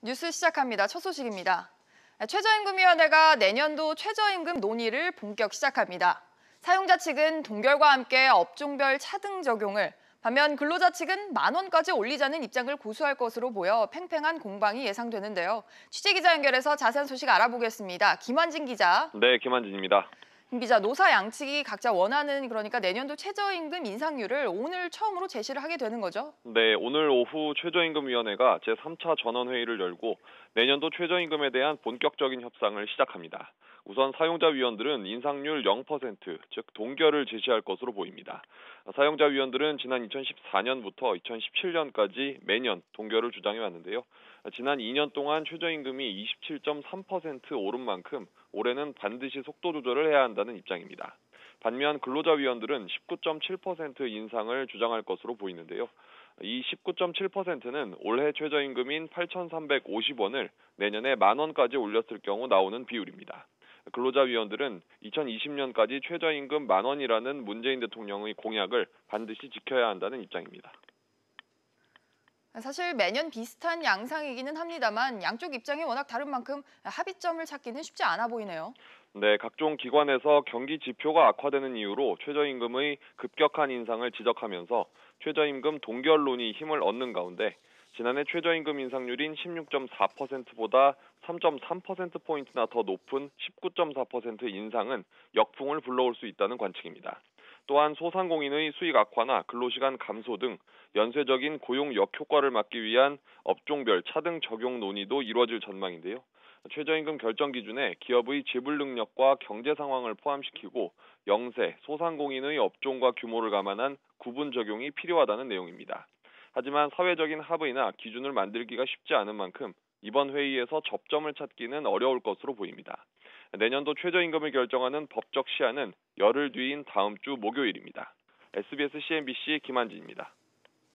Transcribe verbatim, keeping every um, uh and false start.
뉴스 시작합니다. 첫 소식입니다. 최저임금위원회가 내년도 최저임금 논의를 본격 시작합니다. 사용자 측은 동결과 함께 업종별 차등 적용을, 반면 근로자 측은 만 원까지 올리자는 입장을 고수할 것으로 보여 팽팽한 공방이 예상되는데요. 취재기자 연결해서 자세한 소식 알아보겠습니다. 김완진 기자. 네, 김완진입니다. 김 기자, 노사 양측이 각자 원하는, 그러니까 내년도 최저임금 인상률을 오늘 처음으로 제시를 하게 되는 거죠? 네, 오늘 오후 최저임금위원회가 제삼 차 전원회의를 열고 내년도 최저임금에 대한 본격적인 협상을 시작합니다. 우선 사용자위원들은 인상률 영 퍼센트, 즉 동결을 제시할 것으로 보입니다. 사용자위원들은 지난 이천십사 년부터 이천십칠 년까지 매년 동결을 주장해왔는데요. 지난 이 년 동안 최저임금이 이십칠 점 삼 퍼센트 오른 만큼 올해는 반드시 속도 조절을 해야 한다는 입장입니다. 반면 근로자위원들은 십구 점 칠 퍼센트 인상을 주장할 것으로 보이는데요. 이 십구 점 칠 퍼센트는 올해 최저임금인 팔천삼백오십 원을 내년에 만 원까지 올렸을 경우 나오는 비율입니다. 근로자위원들은 이천이십 년까지 최저임금 만 원이라는 문재인 대통령의 공약을 반드시 지켜야 한다는 입장입니다. 사실 매년 비슷한 양상이기는 합니다만 양쪽 입장이 워낙 다른 만큼 합의점을 찾기는 쉽지 않아 보이네요. 네, 각종 기관에서 경기 지표가 악화되는 이유로 최저임금의 급격한 인상을 지적하면서 최저임금 동결론이 힘을 얻는 가운데 지난해 최저임금 인상률인 십육 점 사 퍼센트보다 삼 점 삼 퍼센트포인트나 더 높은 십구 점 사 퍼센트 인상은 역풍을 불러올 수 있다는 관측입니다. 또한 소상공인의 수익 악화나 근로시간 감소 등 연쇄적인 고용 역효과를 막기 위한 업종별 차등 적용 논의도 이루어질 전망인데요. 최저임금 결정 기준에 기업의 지불 능력과 경제 상황을 포함시키고 영세, 소상공인의 업종과 규모를 감안한 구분 적용이 필요하다는 내용입니다. 하지만 사회적인 합의나 기준을 만들기가 쉽지 않은 만큼 이번 회의에서 접점을 찾기는 어려울 것으로 보입니다. 내년도 최저임금을 결정하는 법적 시한은 열흘 뒤인 다음 주 목요일입니다. 에스비에스 씨엔비씨 김완진입니다.